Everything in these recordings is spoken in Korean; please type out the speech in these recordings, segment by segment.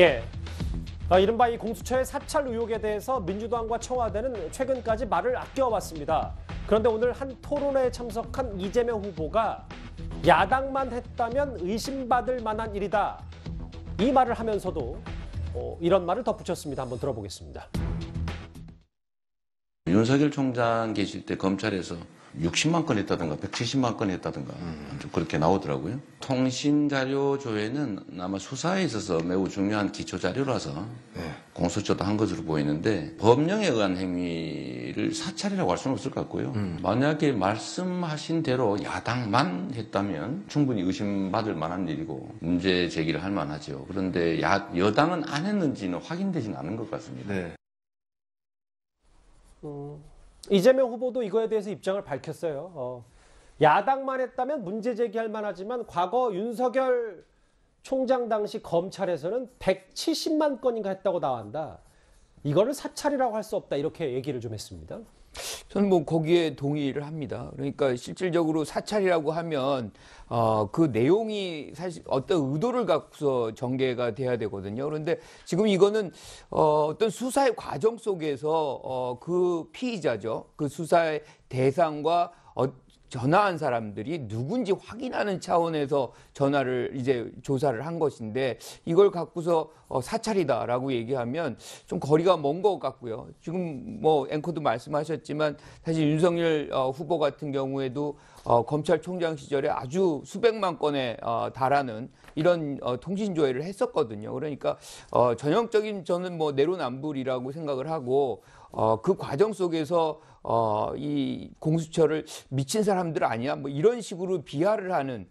예. 이른바 이 공수처의 사찰 의혹에 대해서 민주당과 청와대는 최근까지 말을 아껴왔습니다. 그런데 오늘 한 토론회에 참석한 이재명 후보가 야당만 했다면 의심받을 만한 일이다. 이 말을 하면서도 이런 말을 덧붙였습니다. 한번 들어보겠습니다. 윤석열 총장 계실 때 검찰에서 60만 건 했다든가 170만 건 했다든가 좀 그렇게 나오더라고요. 통신자료 조회는 아마 수사에 있어서 매우 중요한 기초자료라서 네. 공수처도 한 것으로 보이는데 법령에 의한 행위를 사찰이라고 할 수는 없을 것 같고요. 만약에 말씀하신 대로 야당만 했다면 충분히 의심받을 만한 일이고 문제 제기를 할 만하죠. 그런데 여당은 안 했는지는 확인되지는 않은 것 같습니다. 네. 이재명 후보도 이거에 대해서 입장을 밝혔어요. 야당만 했다면 문제 제기할 만하지만 과거 윤석열 총장 당시 검찰에서는 170만 건인가 했다고 나온다. 이거를 사찰이라고 할 수 없다. 이렇게 얘기를 좀 했습니다. 저는 뭐 거기에 동의를 합니다. 그러니까 실질적으로 사찰이라고 하면 그 내용이 사실 어떤 의도를 갖고서 전개가 돼야 되거든요. 그런데 지금 이거는 어떤 수사의 과정 속에서 그 피의자죠. 그 수사의 대상과 전화한 사람들이 누군지 확인하는 차원에서 전화를 이제 조사를 한 것인데 이걸 갖고서 사찰이다라고 얘기하면 좀 거리가 먼 것 같고요. 지금 뭐 앵커도 말씀하셨지만 사실 윤석열 후보 같은 경우에도 검찰총장 시절에 아주 수백만 건에 달하는 이런 통신조회를 했었거든요. 그러니까 전형적인 저는 뭐 내로남불이라고 생각을 하고 그 과정 속에서 이 공수처를 미친 사람들 아니야? 뭐 이런 식으로 비하를 하는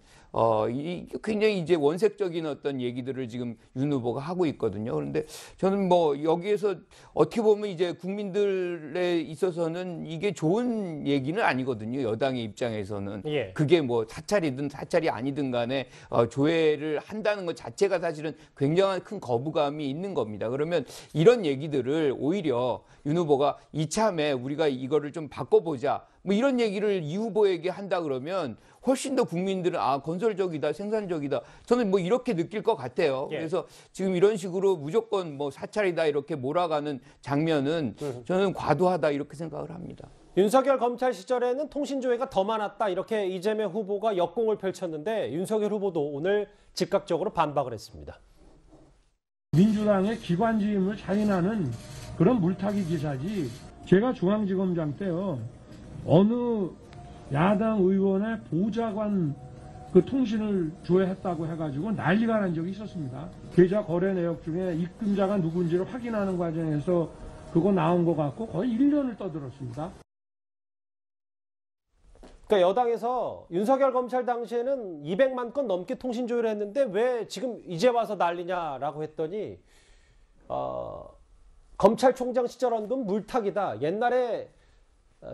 이 굉장히 이제 원색적인 어떤 얘기들을 지금 윤 후보가 하고 있거든요. 그런데 저는 뭐 여기에서 어떻게 보면 이제 국민들에 있어서는 이게 좋은 얘기는 아니거든요. 여당의 입장에서는. 예. 그게 뭐 사찰이든 사찰이 아니든 간에 조회를 한다는 것 자체가 사실은 굉장한 큰 거부감이 있는 겁니다. 그러면 이런 얘기들을 오히려 윤 후보가 이참에 우리가 이거를 좀 바꿔보자. 뭐 이런 얘기를 이 후보에게 한다 그러면 훨씬 더 국민들은 아 건설적이다, 생산적이다. 저는 뭐 이렇게 느낄 것 같아요. 예. 그래서 지금 이런 식으로 무조건 뭐 사찰이다 이렇게 몰아가는 장면은 저는 과도하다 이렇게 생각을 합니다. 윤석열 검찰 시절에는 통신조회가 더 많았다. 이렇게 이재명 후보가 역공을 펼쳤는데 윤석열 후보도 오늘 즉각적으로 반박을 했습니다. 민주당의 기관지임을 자인하는 그런 물타기 기사지. 제가 중앙지검장 때요. 어느 야당 의원의 보좌관 그 통신을 조회했다고 해가지고 난리가 난 적이 있었습니다. 계좌 거래 내역 중에 입금자가 누군지를 확인하는 과정에서 그거 나온 것 같고 거의 1년을 떠들었습니다. 그러니까 여당에서 윤석열 검찰 당시에는 200만 건 넘게 통신 조회를 했는데 왜 지금 이제 와서 난리냐라고 했더니 검찰총장 시절 언급 물타기다. 옛날에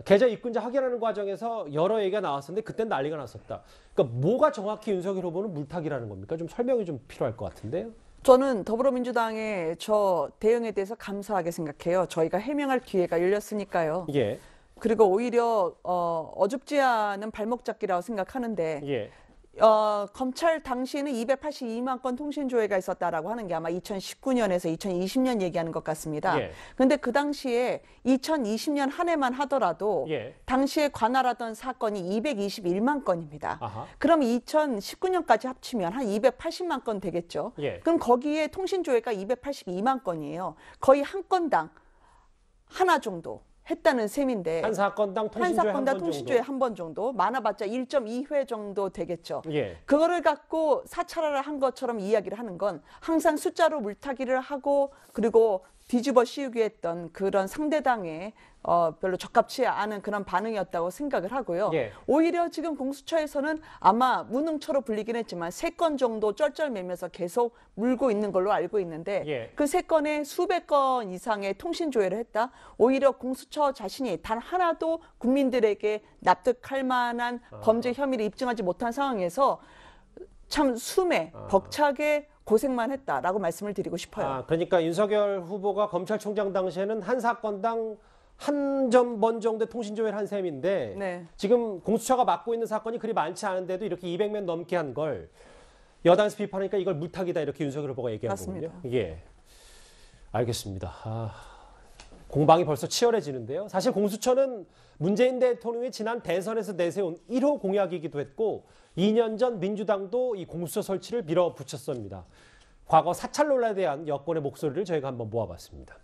계좌 입금자 확인하는 과정에서 여러 얘기가 나왔었는데 그땐 난리가 났었다. 그러니까 뭐가 정확히 윤석열 후보는 물타기라는 겁니까? 좀 설명이 좀 필요할 것 같은데요. 저는 더불어민주당의 저 대응에 대해서 감사하게 생각해요. 저희가 해명할 기회가 열렸으니까요. 예. 그리고 오히려 어줍지 않은 발목 잡기라고 생각하는데 예. 검찰 당시에는 282만 건 통신조회가 있었다라고 하는 게 아마 2019년에서 2020년 얘기하는 것 같습니다. 예. 그런데 그 당시에 2020년 한 해만 하더라도 예. 당시에 관할하던 사건이 221만 건입니다. 아하. 그럼 2019년까지 합치면 한 280만 건 되겠죠. 예. 그럼 거기에 통신조회가 282만 건이에요. 거의 한 건당 하나 정도. 했다는 셈인데 한 사건당 통신조회 한 번 정도 많아봤자 1.2회 정도 되겠죠. 예. 그거를 갖고 사찰하라 한 것처럼 이야기를 하는 건 항상 숫자로 물타기를 하고 그리고 뒤집어 씌우기 했던 그런 상대당의 별로 적합치 않은 그런 반응이었다고 생각을 하고요. 예. 오히려 지금 공수처에서는 아마 무능처로 불리긴 했지만 3건 정도 쩔쩔매면서 계속 물고 있는 걸로 알고 있는데 예. 그 3건에 수백 건 이상의 통신조회를 했다. 오히려 공수처 자신이 단 하나도 국민들에게 납득할 만한 범죄 혐의를 입증하지 못한 상황에서 참 숨에 벅차게 고생만 했다라고 말씀을 드리고 싶어요. 그러니까 윤석열 후보가 검찰총장 당시에는 한 사건당 한 번 정도의 통신조회를 한 셈인데 네. 지금 공수처가 맡고 있는 사건이 그리 많지 않은데도 이렇게 200명 넘게 한 걸 여당에서 비판하니까 이걸 물타기다 이렇게 윤석열 후보가 얘기한 맞습니다. 거군요. 예, 알겠습니다. 공방이 벌써 치열해지는데요. 사실 공수처는 문재인 대통령이 지난 대선에서 내세운 1호 공약이기도 했고 2년 전 민주당도 이 공수처 설치를 밀어붙였습니다. 과거 사찰 논란에 대한 여권의 목소리를 저희가 한번 모아봤습니다.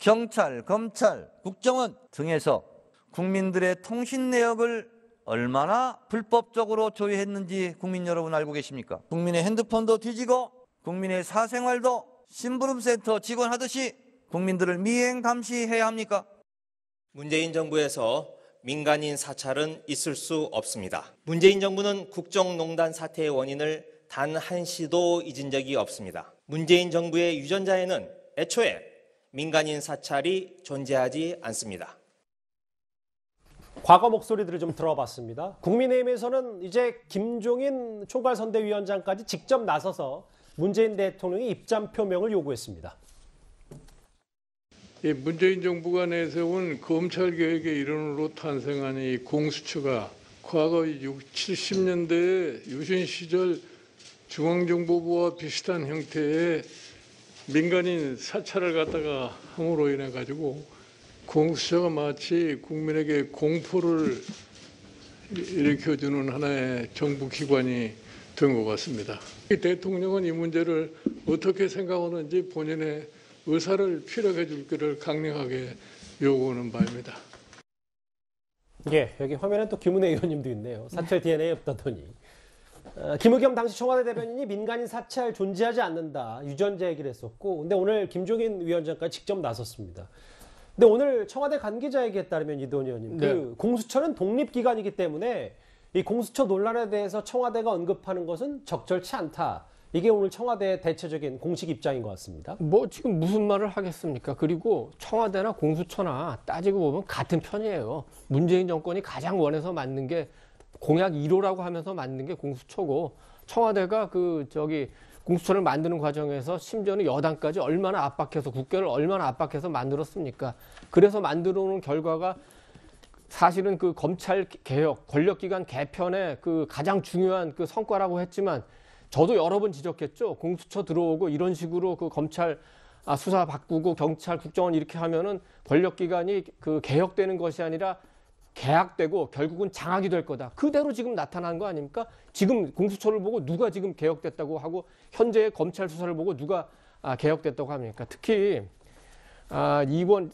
경찰, 검찰, 국정원 등에서 국민들의 통신 내역을 얼마나 불법적으로 소유했는지 국민 여러분 알고 계십니까? 국민의 핸드폰도 뒤지고 국민의 사생활도 심부름센터 직원하듯이 국민들을 미행 감시해야 합니까? 문재인 정부에서 민간인 사찰은 있을 수 없습니다. 문재인 정부는 국정농단 사태의 원인을 단 한 시도 잊은 적이 없습니다. 문재인 정부의 유전자에는 애초에 민간인 사찰이 존재하지 않습니다. 과거 목소리들을 좀 들어봤습니다. 국민의힘에서는 이제 김종인 총괄선대위원장까지 직접 나서서 문재인 대통령이 입장 표명을 요구했습니다. 문재인 정부가 내세운 검찰개혁의 일원으로 탄생한 이 공수처가 과거 60, 70년대의 유신 시절 중앙정보부와 비슷한 형태의 민간인 사찰을 갖다가 함으로 인해 가지고 공수처가 마치 국민에게 공포를 일으켜주는 하나의 정부기관이 된 것 같습니다. 대통령은 이 문제를 어떻게 생각하는지 본인의 의사를 피력해 줄 것을 강력하게 요구하는 바입니다. 예, 여기 화면에 또 김은혜 의원님도 있네요. 사찰 DNA 없다더니. 김의겸 당시 청와대 대변인이 민간인 사찰 존재하지 않는다. 유전자 얘기를 했었고, 근데 오늘 김종인 위원장까지 직접 나섰습니다. 근데 오늘 청와대 관계자에게 따르면 이도운 의원님, 네. 그 공수처는 독립기관이기 때문에 이 공수처 논란에 대해서 청와대가 언급하는 것은 적절치 않다. 이게 오늘 청와대의 대체적인 공식 입장인 것 같습니다. 뭐 지금 무슨 말을 하겠습니까? 그리고 청와대나 공수처나 따지고 보면 같은 편이에요. 문재인 정권이 가장 원해서 만든 게 공약 1호라고 하면서 만든 게 공수처고 청와대가 공수처를 만드는 과정에서 심지어는 여당까지 얼마나 압박해서 국회를 얼마나 압박해서 만들었습니까? 그래서 만들어 놓은 결과가 사실은 그 검찰 개혁, 권력기관 개편의 그 가장 중요한 그 성과라고 했지만 저도 여러 번 지적했죠. 공수처 들어오고 이런 식으로 그 검찰 수사 바꾸고 경찰, 국정원 이렇게 하면은 권력기관이 그 개혁되는 것이 아니라 개악되고 결국은 장악이 될 거다. 그대로 지금 나타난 거 아닙니까? 지금 공수처를 보고 누가 지금 개혁됐다고 하고 현재의 검찰 수사를 보고 누가 개혁됐다고 합니까? 특히 이번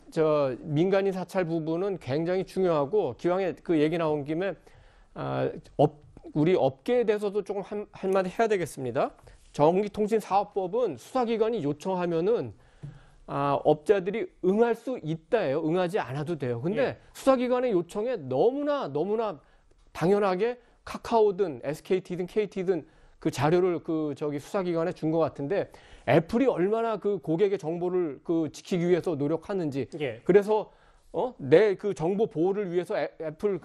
민간인 사찰 부분은 굉장히 중요하고 기왕에 그 얘기 나온 김에 우리 업계에 대해서도 조금 한마디 해야 되겠습니다. 전기통신사업법은 수사기관이 요청하면은 업자들이 응할 수 있다예요. 응하지 않아도 돼요. 근데 예. 수사기관의 요청에 너무나 당연하게 카카오든 SKT든 KT든 그 자료를 수사기관에 준 것 같은데 애플이 얼마나 그 고객의 정보를 지키기 위해서 노력하는지 예. 그래서 내 그 정보 보호를 위해서 애플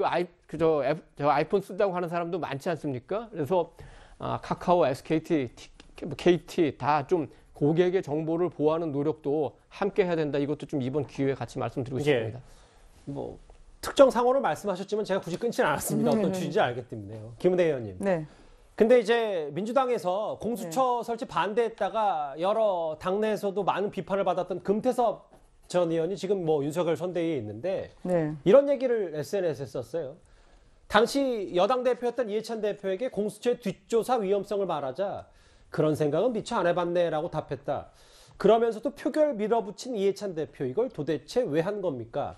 아이폰 쓴다고 하는 사람도 많지 않습니까? 그래서 카카오, SKT, KT 다 좀 고객의 정보를 보호하는 노력도 함께 해야 된다. 이것도 좀 이번 기회에 같이 말씀드리고 싶습니다. 예. 뭐 특정 상황을 말씀하셨지만 제가 굳이 끊지는 않았습니다. 어떤 취지인지 알기 때문에요. 김은혜 의원님. 네. 근데 이제 민주당에서 공수처 설치 반대했다가 여러 당내에서도 많은 비판을 받았던 금태섭 전 의원이 지금 뭐 윤석열 선대위에 있는데 이런 얘기를 SNS에 썼어요. 당시 여당 대표였던 이해찬 대표에게 공수처의 뒷조사 위험성을 말하자 그런 생각은 미처 안 해봤네라고 답했다. 그러면서도 표결 밀어붙인 이해찬 대표 이걸 도대체 왜 한 겁니까?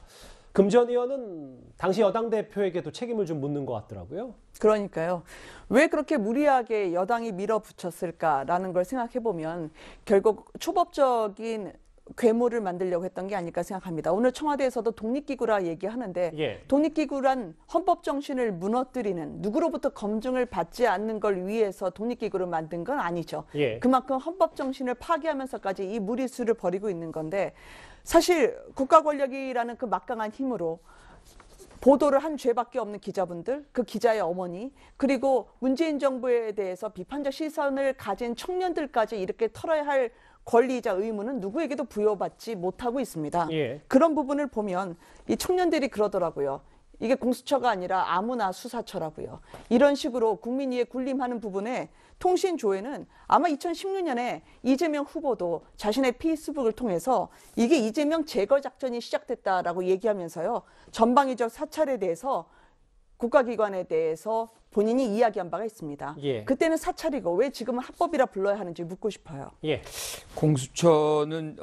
금 전 의원은 당시 여당 대표에게도 책임을 좀 묻는 것 같더라고요. 그러니까요. 왜 그렇게 무리하게 여당이 밀어붙였을까라는 걸 생각해보면 결국 초법적인 괴물을 만들려고 했던 게 아닐까 생각합니다. 오늘 청와대에서도 독립기구라 얘기하는데 예. 독립기구란 헌법 정신을 무너뜨리는 누구로부터 검증을 받지 않는 걸 위해서 독립기구를 만든 건 아니죠. 예. 그만큼 헌법 정신을 파괴하면서까지 이 무리수를 벌이고 있는 건데 사실 국가 권력이라는 그 막강한 힘으로 보도를 한 죄밖에 없는 기자분들, 그 기자의 어머니, 그리고 문재인 정부에 대해서 비판적 시선을 가진 청년들까지 이렇게 털어야 할 권리이자 의무는 누구에게도 부여받지 못하고 있습니다. 예. 그런 부분을 보면 이 청년들이 그러더라고요. 이게 공수처가 아니라 아무나 수사처라고요. 이런 식으로 국민이에 군림하는 부분에 통신조회는 아마 2016년에 이재명 후보도 자신의 페이스북을 통해서 이게 이재명 제거 작전이 시작됐다라고 얘기하면서요. 전방위적 사찰에 대해서 국가기관에 대해서 본인이 이야기한 바가 있습니다. 예. 그때는 사찰이고 왜 지금은 합법이라 불러야 하는지 묻고 싶어요. 예. 공수처는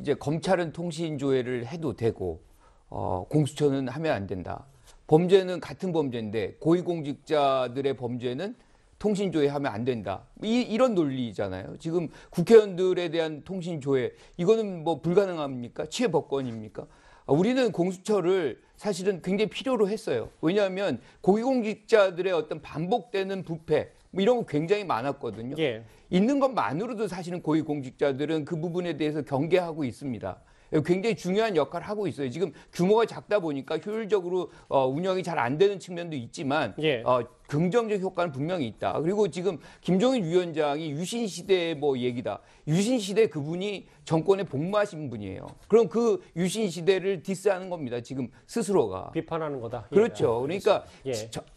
이제 검찰은 통신조회를 해도 되고 공수처는 하면 안 된다. 범죄는 같은 범죄인데 고위공직자들의 범죄는 통신조회하면 안 된다. 이런 논리잖아요. 지금 국회의원들에 대한 통신조회 이거는 뭐 불가능합니까? 치외법권입니까? 우리는 공수처를 사실은 굉장히 필요로 했어요. 왜냐하면 고위공직자들의 어떤 반복되는 부패 뭐 이런 거 굉장히 많았거든요. 예. 있는 것만으로도 사실은 고위공직자들은 그 부분에 대해서 경계하고 있습니다. 굉장히 중요한 역할을 하고 있어요. 지금 규모가 작다 보니까 효율적으로 운영이 잘 안 되는 측면도 있지만 예. 긍정적 효과는 분명히 있다. 그리고 지금 김종인 위원장이 유신시대의 뭐 얘기다. 유신시대 그분이 정권에 복무하신 분이에요. 그럼 그 유신시대를 디스하는 겁니다. 지금 스스로가. 비판하는 거다. 그렇죠. 예. 그러니까 예.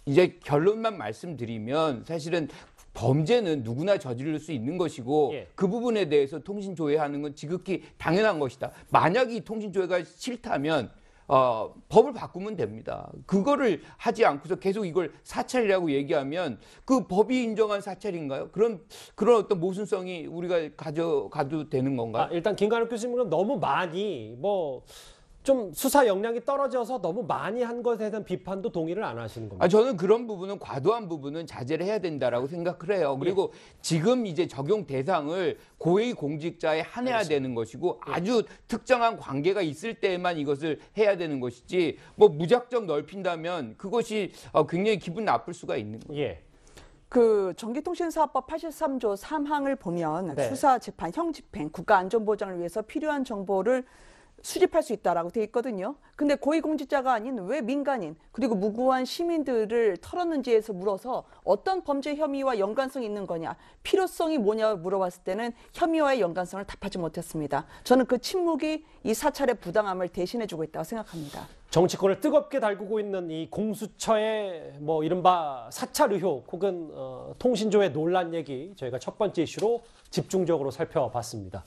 이제 결론만 말씀드리면 사실은 범죄는 누구나 저지를 수 있는 것이고 예. 그 부분에 대해서 통신조회하는 건 지극히 당연한 것이다. 만약 이 통신조회가 싫다면 법을 바꾸면 됩니다. 그거를 하지 않고서 계속 이걸 사찰이라고 얘기하면 그 법이 인정한 사찰인가요? 그런 어떤 모순성이 우리가 가져가도 되는 건가요? 일단 김관욱 교수님은 너무 많이 좀 수사 역량이 떨어져서 너무 많이 한 것에 대한 비판도 동의를 안 하시는 겁니다. 저는 그런 부분은 과도한 부분은 자제를 해야 된다라고 생각을 해요. 그리고 예. 지금 이제 적용 대상을 고위공직자에 한해야 알겠습니다. 되는 것이고 예. 아주 특정한 관계가 있을 때만 이것을 해야 되는 것이지 무작정 넓힌다면 그것이 굉장히 기분 나쁠 수가 있는 거예요. 예. 그 전기통신사법 83조 3항을 보면 네. 수사, 재판, 형집행, 국가안전보장을 위해서 필요한 정보를 수집할 수 있다라고 돼 있거든요. 근데 고위공직자가 아닌 왜 민간인 그리고 무고한 시민들을 털었는지에서 물어서 어떤 범죄 혐의와 연관성이 있는 거냐, 필요성이 뭐냐 물어봤을 때는 혐의와의 연관성을 답하지 못했습니다. 저는 그 침묵이 이 사찰의 부당함을 대신해주고 있다고 생각합니다. 정치권을 뜨겁게 달구고 있는 이 공수처의 이른바 사찰 의혹 혹은 통신조회 논란 얘기 저희가 첫 번째 이슈로 집중적으로 살펴봤습니다.